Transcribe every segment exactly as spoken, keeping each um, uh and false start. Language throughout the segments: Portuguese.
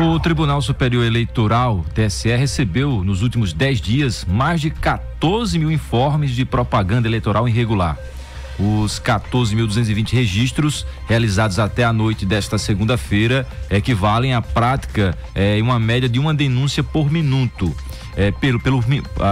O Tribunal Superior Eleitoral, T S E, recebeu nos últimos dez dias mais de quatorze mil informes de propaganda eleitoral irregular. Os quatorze mil duzentos e vinte registros realizados até a noite desta segunda-feira equivalem à prática em é, uma média de uma denúncia por minuto. É, pelo, pelo,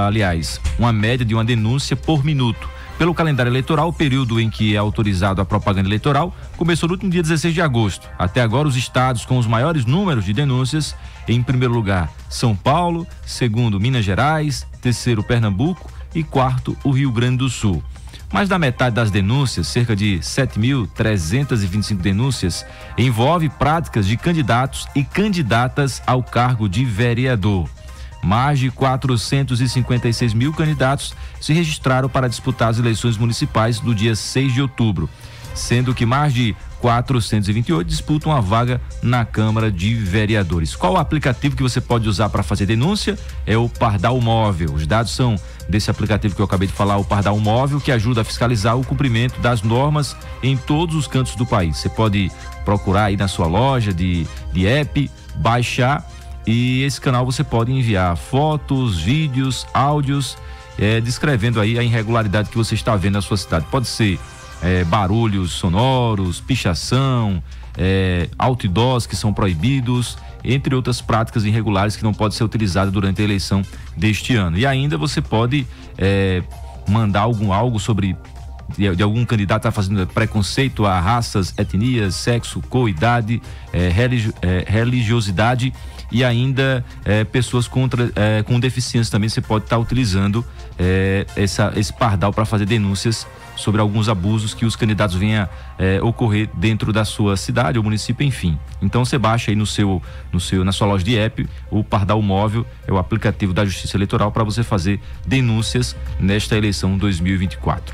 aliás, uma média de uma denúncia por minuto. Pelo calendário eleitoral, o período em que é autorizado a propaganda eleitoral começou no último dia dezesseis de agosto. Até agora, os estados com os maiores números de denúncias, em primeiro lugar, São Paulo, segundo, Minas Gerais, terceiro, Pernambuco e quarto, o Rio Grande do Sul. Mais da metade das denúncias, cerca de sete mil trezentos e vinte e cinco denúncias, envolve práticas de candidatos e candidatas ao cargo de vereador. Mais de quatrocentos e cinquenta e seis mil candidatos se registraram para disputar as eleições municipais do dia seis de outubro, sendo que mais de quatrocentos e vinte e oito disputam a vaga na Câmara de Vereadores. Qual o aplicativo que você pode usar para fazer denúncia? É o Pardal Móvel. Os dados são desse aplicativo que eu acabei de falar, o Pardal Móvel, que ajuda a fiscalizar o cumprimento das normas em todos os cantos do país. Você pode procurar aí na sua loja de, de app, baixar. E esse canal você pode enviar fotos, vídeos, áudios, é, descrevendo aí a irregularidade que você está vendo na sua cidade. Pode ser é, barulhos sonoros, pichação, é, outdoors que são proibidos, entre outras práticas irregulares que não podem ser utilizadas durante a eleição deste ano. E ainda você pode é, mandar algum, algo sobre... de algum candidato está fazendo preconceito a raças, etnias, sexo, cor, idade, é, religio, é, religiosidade e ainda é, pessoas contra, é, com deficiência também. Você pode estar tá utilizando é, essa, esse pardal para fazer denúncias sobre alguns abusos que os candidatos venham é, ocorrer dentro da sua cidade ou município, enfim. Então você baixa aí no seu, no seu, na sua loja de app o Pardal Móvel, é o aplicativo da Justiça Eleitoral para você fazer denúncias nesta eleição dois mil e vinte e quatro.